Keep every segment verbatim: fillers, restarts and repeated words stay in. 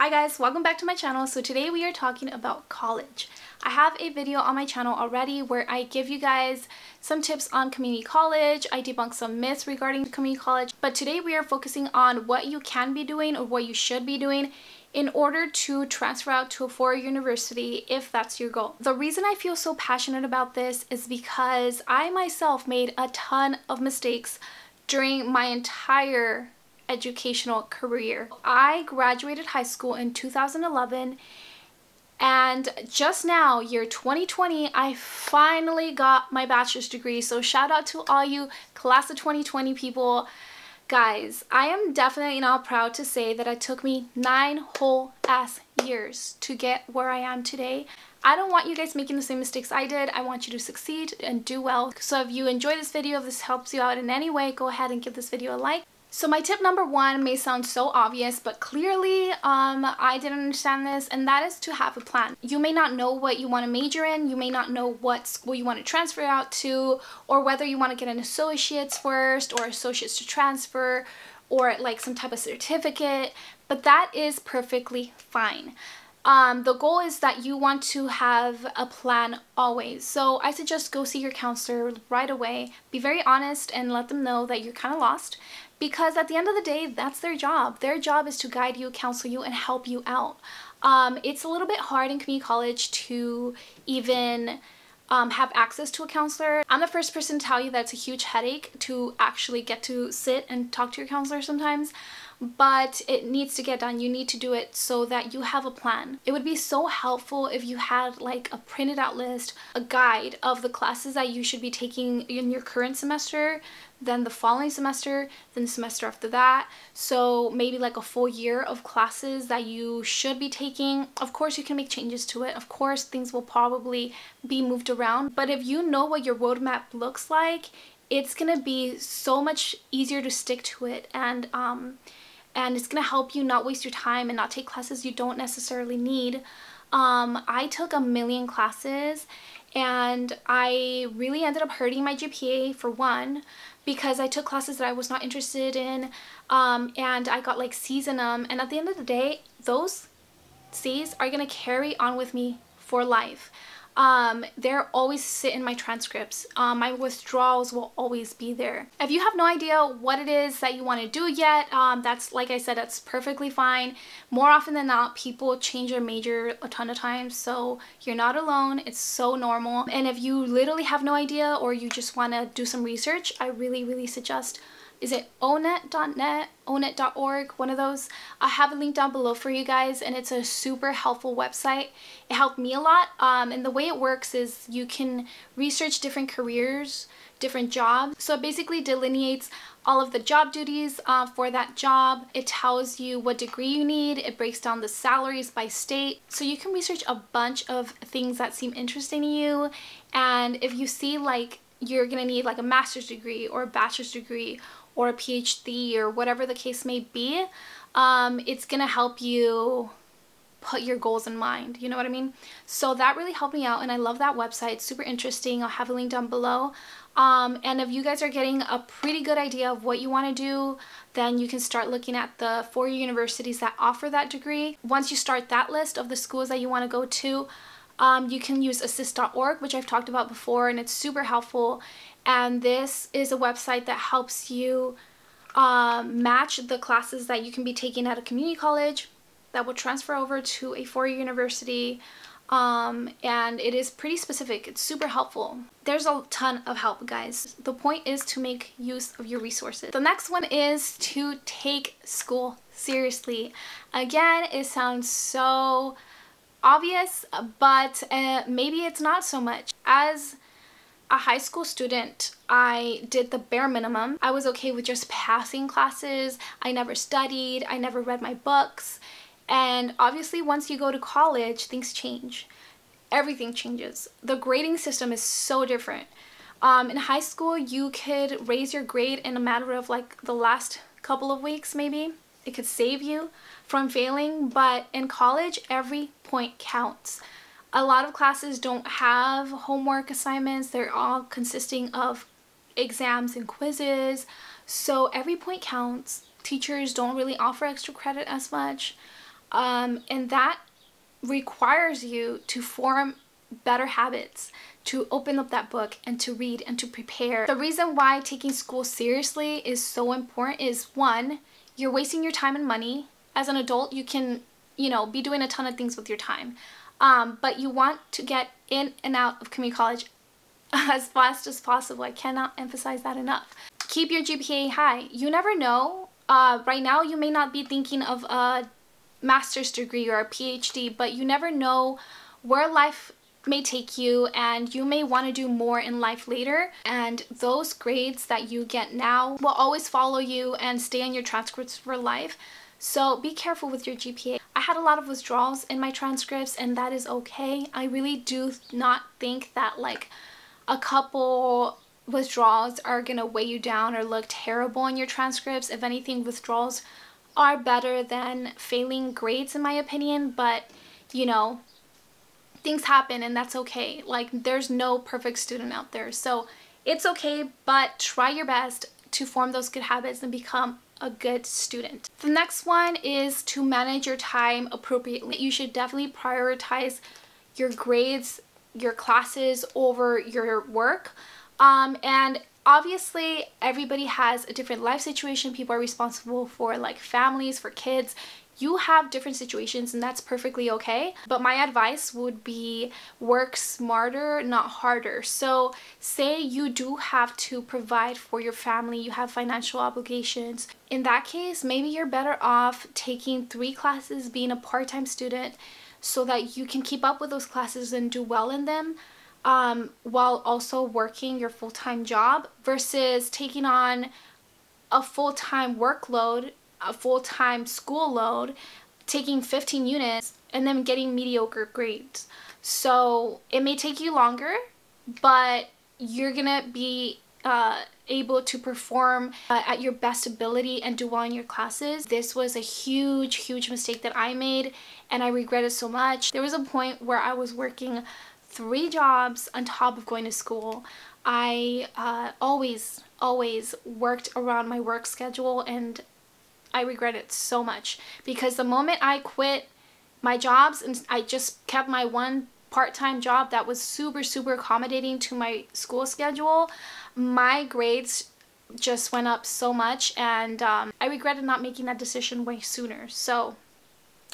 Hi guys, welcome back to my channel. So today we are talking about college. I have a video on my channel already where I give you guys some tips on community college. I debunk some myths regarding community college, but today we are focusing on what you can be doing or what you should be doing in order to transfer out to a four-year university if that's your goal. The reason I feel so passionate about this is because I myself made a ton of mistakes during my entire educational career. I graduated high school in two thousand eleven, and just now, year twenty twenty, I finally got my bachelor's degree. So shout out to all you class of twenty twenty people. Guys, I am definitely not proud to say that it took me nine whole ass years to get where I am today. I don't want you guys making the same mistakes I did. I want you to succeed and do well. So if you enjoy this video, if this helps you out in any way, go ahead and give this video a like. So my tip number one may sound so obvious, but clearly um, I didn't understand this, and that is to have a plan. You may not know what you want to major in, you may not know what school you want to transfer out to, or whether you want to get an associate's first, or associates to transfer, or like some type of certificate, but that is perfectly fine. Um, the goal is that you want to have a plan always. So I suggest go see your counselor right away. Be very honest and let them know that you're kind of lost, because at the end of the day, that's their job. Their job is to guide you, counsel you, and help you out. Um, it's a little bit hard in community college to even Um, have access to a counselor. I'm the first person to tell you that it's a huge headache to actually get to sit and talk to your counselor sometimes, but it needs to get done. You need to do it so that you have a plan. It would be so helpful if you had like a printed out list, a guide of the classes that you should be taking in your current semester, then the following semester, then the semester after that. So maybe like a full year of classes that you should be taking. Of course you can make changes to it. Of course things will probably be moved around. But if you know what your roadmap looks like, it's gonna be so much easier to stick to it, and um, and it's gonna help you not waste your time and not take classes you don't necessarily need. Um, I took a million classes, and I really ended up hurting my G P A for one, because I took classes that I was not interested in, um, and I got like C's in them, and at the end of the day, those C's are gonna carry on with me for life. Um, they're always sit in my transcripts. Um, my withdrawals will always be there. If you have no idea what it is that you want to do yet, um, that's, like I said, that's perfectly fine. More often than not, people change their major a ton of times, so you're not alone. It's so normal. And if you literally have no idea, or you just want to do some research, I really, really suggest, is it onet dot net, onet dot org, one of those. I have a link down below for you guys, and it's a super helpful website. It helped me a lot, um, and the way it works is you can research different careers, different jobs. So it basically delineates all of the job duties uh, for that job. It tells you what degree you need. It breaks down the salaries by state. So you can research a bunch of things that seem interesting to you, and if you see like you're gonna need like a master's degree or a bachelor's degree or a P H D or whatever the case may be, um, it's gonna help you put your goals in mind, you know what I mean? So that really helped me out, and I love that website. It's super interesting. I'll have a link down below. Um, and if you guys are getting a pretty good idea of what you want to do, then you can start looking at the four-year universities that offer that degree. Once you start that list of the schools that you want to go to, Um, you can use assist dot org, which I've talked about before, and it's super helpful. And this is a website that helps you um, match the classes that you can be taking at a community college that will transfer over to a four-year university. Um, and it is pretty specific. It's super helpful. There's a ton of help, guys. The point is to make use of your resources. The next one is to take school seriously. Again, it sounds so obvious, but uh, maybe it's not so much. As a high school student, I did the bare minimum. I was okay with just passing classes. I never studied. I never read my books. And obviously, once you go to college, things change. Everything changes. The grading system is so different. Um, in high school, you could raise your grade in a matter of like the last couple of weeks, maybe. It could save you from failing, but in college, every point counts. A lot of classes don't have homework assignments. They're all consisting of exams and quizzes, so every point counts. Teachers don't really offer extra credit as much. Um, and that requires you to form better habits, to open up that book and to read and to prepare. The reason why taking school seriously is so important is, one, you're wasting your time and money. As an adult, you can, you know, be doing a ton of things with your time. Um, but you want to get in and out of community college as fast as possible. I cannot emphasize that enough. Keep your G P A high. You never know. Uh, right now, you may not be thinking of a master's degree or a P H D, but you never know where life may take you, and you may want to do more in life later, and those grades that you get now will always follow you and stay in your transcripts for life. So be careful with your G P A. I had a lot of withdrawals in my transcripts, and that is okay. I really do not think that like a couple withdrawals are gonna weigh you down or look terrible in your transcripts. If anything, withdrawals are better than failing grades in my opinion, but you know, things happen and that's okay. Like, there's no perfect student out there. So it's okay, but try your best to form those good habits and become a good student. The next one is to manage your time appropriately. You should definitely prioritize your grades, your classes over your work. Um, and obviously everybody has a different life situation. People are responsible for like families, for kids. You have different situations and that's perfectly okay. But my advice would be work smarter, not harder. So say you do have to provide for your family, you have financial obligations. In that case, maybe you're better off taking three classes, being a part-time student so that you can keep up with those classes and do well in them um, while also working your full-time job, versus taking on a full-time workload, a full-time school load, taking fifteen units and then getting mediocre grades. So it may take you longer, but you're gonna be uh, able to perform uh, at your best ability and do well in your classes. This was a huge, huge mistake that I made, and I regret it so much. There was a point where I was working three jobs on top of going to school. I uh, always, always worked around my work schedule, and I regret it so much, because the moment I quit my jobs and I just kept my one part-time job that was super, super accommodating to my school schedule, my grades just went up so much, and um, I regretted not making that decision way sooner. So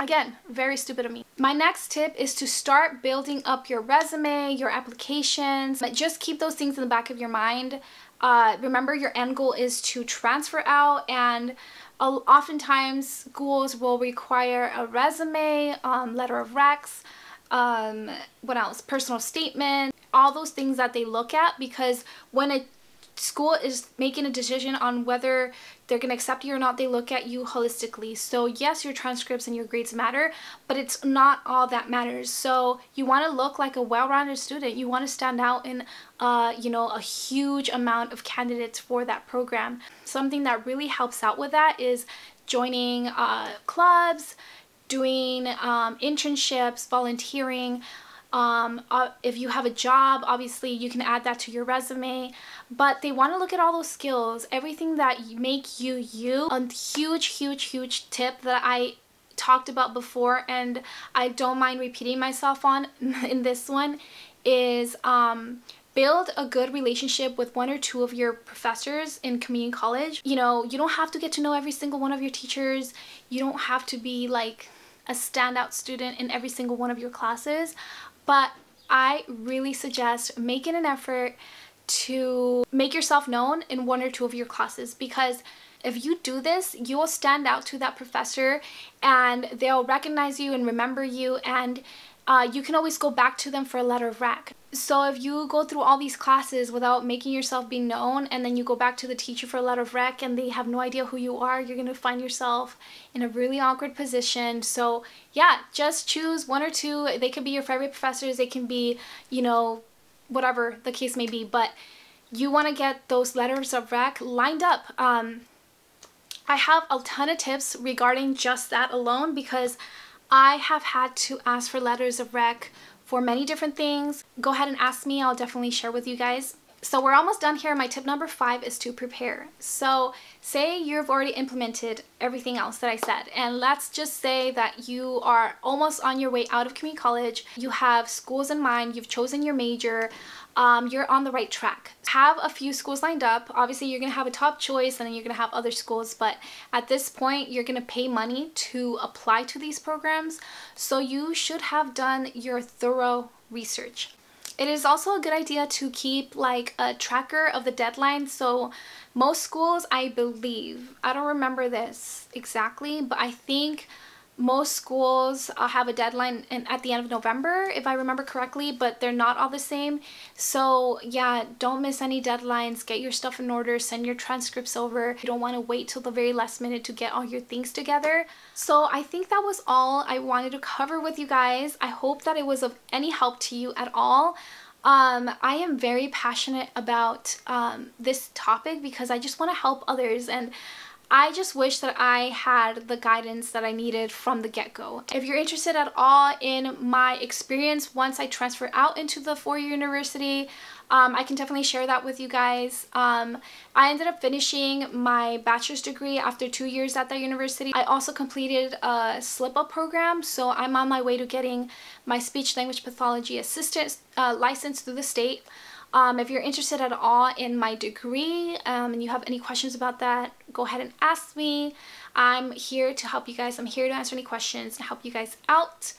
again, very stupid of me. My next tip is to start building up your resume, your applications, but just keep those things in the back of your mind. Uh, remember, your end goal is to transfer out, and uh, oftentimes schools will require a resume, um, letter of recs, um, what else, personal statement, all those things that they look at, because when a school is making a decision on whether they're going to accept you or not, they look at you holistically. So yes, your transcripts and your grades matter, but it's not all that matters. So you want to look like a well-rounded student. You want to stand out in, uh, you know, a huge amount of candidates for that program. Something that really helps out with that is joining uh, clubs, doing um, internships, volunteering. Um, uh, if you have a job, obviously you can add that to your resume, but they want to look at all those skills, everything that make you you. A huge, huge, huge tip that I talked about before, and I don't mind repeating myself on in this one, is um, build a good relationship with one or two of your professors in community college. You know, you don't have to get to know every single one of your teachers. You don't have to be like a standout student in every single one of your classes. But I really suggest making an effort to make yourself known in one or two of your classes, because if you do this, you will stand out to that professor and they'll recognize you and remember you, and uh, you can always go back to them for a letter of rec. So if you go through all these classes without making yourself be known, and then you go back to the teacher for a letter of rec and they have no idea who you are, you're going to find yourself in a really awkward position. So yeah, just choose one or two. They could be your favorite professors. They can be, you know, whatever the case may be, but you want to get those letters of rec lined up. Um, I have a ton of tips regarding just that alone, because I have had to ask for letters of rec for many different things. Go ahead and ask me. I'll definitely share with you guys. So we're almost done here. My tip number five is to prepare. So say you've already implemented everything else that I said, and let's just say that you are almost on your way out of community college. You have schools in mind, you've chosen your major, um, you're on the right track. Have a few schools lined up. Obviously you're gonna have a top choice, and then you're gonna have other schools, but at this point you're gonna pay money to apply to these programs. So you should have done your thorough research. It is also a good idea to keep like a tracker of the deadline. So most schools, I believe, I don't remember this exactly, but I think most schools uh, have a deadline in, at the end of November, if I remember correctly, but they're not all the same. So yeah, don't miss any deadlines, get your stuff in order, send your transcripts over. You don't want to wait till the very last minute to get all your things together. So I think that was all I wanted to cover with you guys. I hope that it was of any help to you at all. Um, I am very passionate about um, this topic because I just want to help others, and I just wish that I had the guidance that I needed from the get-go. If you're interested at all in my experience once I transfer out into the four-year university, um, I can definitely share that with you guys. Um, I ended up finishing my bachelor's degree after two years at that university. I also completed a slip-up program, so I'm on my way to getting my speech-language pathology assistant uh, license through the state. Um, if you're interested at all in my degree um, and you have any questions about that, go ahead and ask me. I'm here to help you guys. I'm here to answer any questions and help you guys out.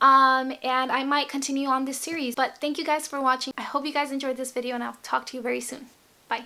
Um, and I might continue on this series. But thank you guys for watching. I hope you guys enjoyed this video, and I'll talk to you very soon. Bye.